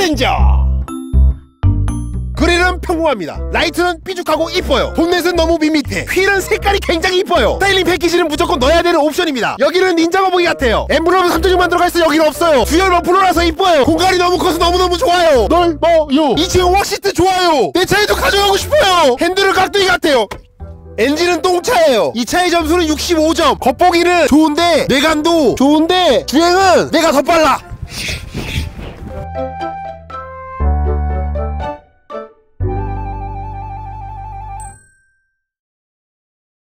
그랜저. 그릴은 평범합니다. 라이트는 삐죽하고 이뻐요. 본넷은 너무 밋밋해. 휠은 색깔이 굉장히 이뻐요. 스타일링 패키지는 무조건 넣어야 되는 옵션입니다. 여기는 닌자 거북이 같아요. 엠블럼은 3.6 만들어가 있어. 여기는 없어요. 주열만 불어라서 이뻐요. 공간이 너무 커서 너무너무 좋아요. 넓어요. 2층 웍시트 좋아요. 내 차에도 가져가고 싶어요. 핸들은 깍두기 같아요. 엔진은 똥차예요. 이 차의 점수는 65점. 겉보기는 좋은데, 내관도 좋은데, 주행은 내가 더 빨라.